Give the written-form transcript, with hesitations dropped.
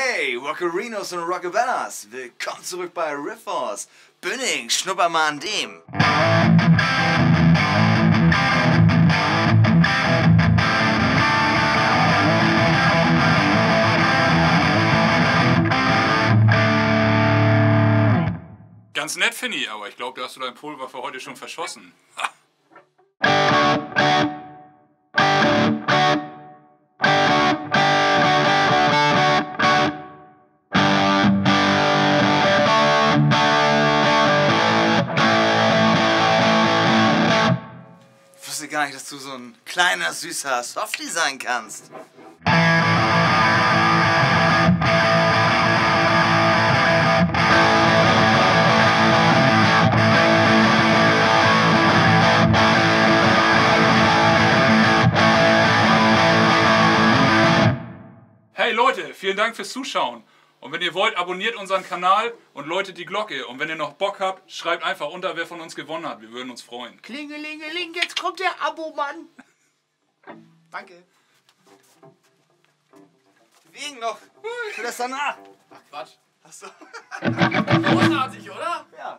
Hey, Rockerinos und Rockabellas, willkommen zurück bei Riff Force. Bünning, schnupper mal an dem. Ganz nett, Finny, aber ich glaube, da hast du dein Pulver für heute schon verschossen. Ich wusste gar nicht, dass du so ein kleiner, süßer Softie sein kannst. Hey Leute, vielen Dank fürs Zuschauen. Und wenn ihr wollt, abonniert unseren Kanal und läutet die Glocke. Und wenn ihr noch Bock habt, schreibt einfach unter, wer von uns gewonnen hat. Wir würden uns freuen. Klingelingeling, jetzt kommt der Abo-Mann. Danke. Wegen noch. Für das danach. Ach Quatsch. Ach so. Großartig, oder? Ja.